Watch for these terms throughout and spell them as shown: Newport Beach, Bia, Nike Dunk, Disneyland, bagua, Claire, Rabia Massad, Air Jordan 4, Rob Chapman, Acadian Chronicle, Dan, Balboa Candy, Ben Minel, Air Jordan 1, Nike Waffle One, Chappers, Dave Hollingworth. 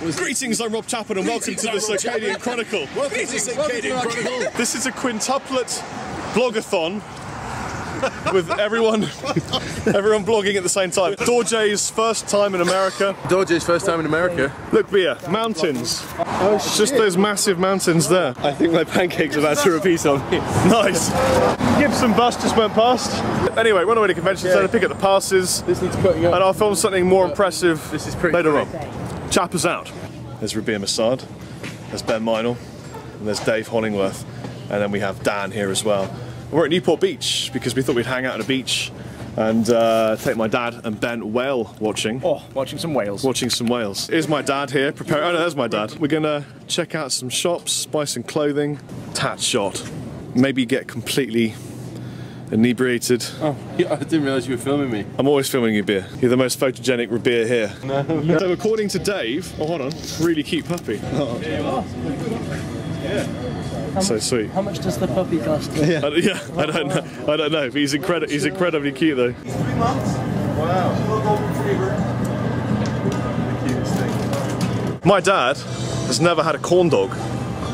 Greetings, I'm Rob Chapman, and welcome to the Acadian Chronicle. Welcome to the Acadian Chronicle. This is a quintuplet blogathon with everyone blogging at the same time. Dorje's first time in America. Dorje's first time in America. Look, Bia, mountains. Oh, shit. Just those massive mountains there. I think my pancakes are about to repeat on me. Nice. Gibson bus just went past. Anyway, we're on the way to convention center to pick up the passes. This needs cutting up. And I'll film something more impressive later on. Chappers out. There's Rabia Massad. There's Ben Minel. And there's Dave Hollingworth. And then we have Dan here as well. We're at Newport Beach because we thought we'd hang out at a beach and take my dad and Ben whale watching. Oh, watching some whales. Watching some whales. Here's my dad here preparing. Oh no, there's my dad. We're gonna check out some shops, buy some clothing, tat shot. Maybe get completely inebriated. Oh, yeah, I didn't realise you were filming me. I'm always filming you, Bia. You're the most photogenic Rabia here. No. So according to Dave, oh hold on, really cute puppy. Oh. There you are. Yeah. So sweet. How much does the puppy cost? Yeah, I don't know. But he's incredibly cute though. He's 3 months. Wow. He's a little golden retriever. The cutest thing. My dad has never had a corn dog.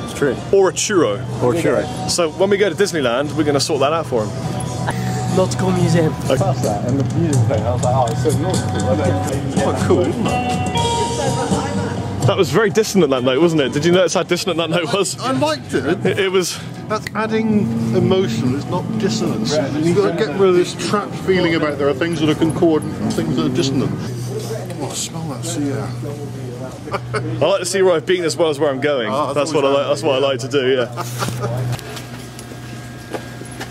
It's true. Or a churro. Or a churro. So when we go to Disneyland, we're going to sort that out for him. Nautical Museum. Okay. Past that and the museum thing. I was like, oh, it's so nautical. Quite cool, isn't it? That was very dissonant, that note, wasn't it? Did you notice how dissonant that note was? I liked it. It was... That's adding emotion, it's not dissonance. You've got to get rid of this trapped feeling about there are things that are concordant and things that are dissonant. Oh, I smell that sea air. I like to see where I've been as well as where I'm going. Oh, that's what I like to do, yeah.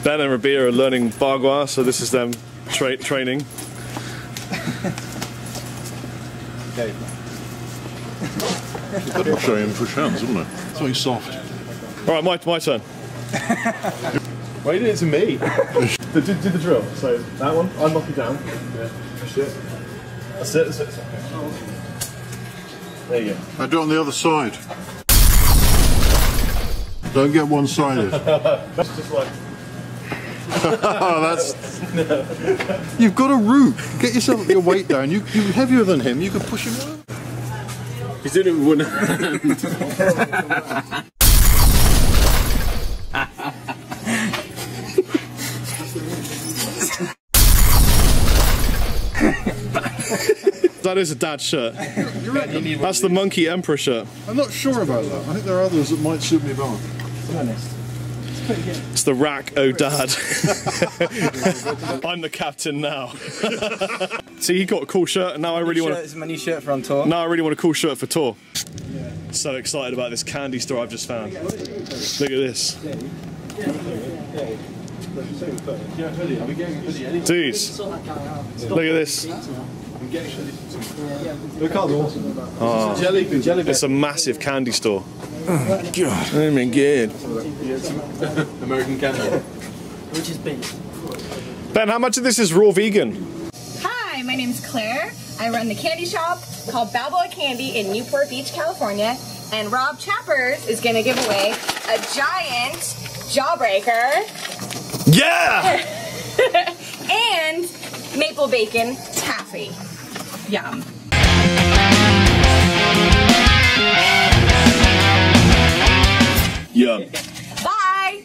Dan and Rabia are learning bagua, so this is them training. Okay. That'll show him fresh hands, wouldn't it? Something soft. Alright, my turn. Why did it to me? do the drill. So, that one, I knock you down. Yeah. Push it. That's it. There you go. I do it on the other side. Don't get one sided. That's just like. Oh, that's. You've got a root. Get yourself your weight down. You're heavier than him, you can push him out. He's doing it with one hand. That is a dad shirt. That's the Monkey Emperor shirt. I'm not sure about that. I think there are others that might suit me better. It's the rack, oh dad. I'm the captain now. See, he got a cool shirt, and now I really want. It's my new shirt for on tour. Now I really want a cool shirt for tour. Yeah. So excited about this candy store I've just found. Look at this. Dudes, look at this. Look at this. It's a massive candy store. Oh, God, I mean, good. American candy. Which is big. Ben, how much of this is raw vegan? Hi, my name's Claire. I run the candy shop called Balboa Candy in Newport Beach, California. And Rob Chappers is going to give away a giant jawbreaker. Yeah! And maple bacon taffy. Yum. Yum.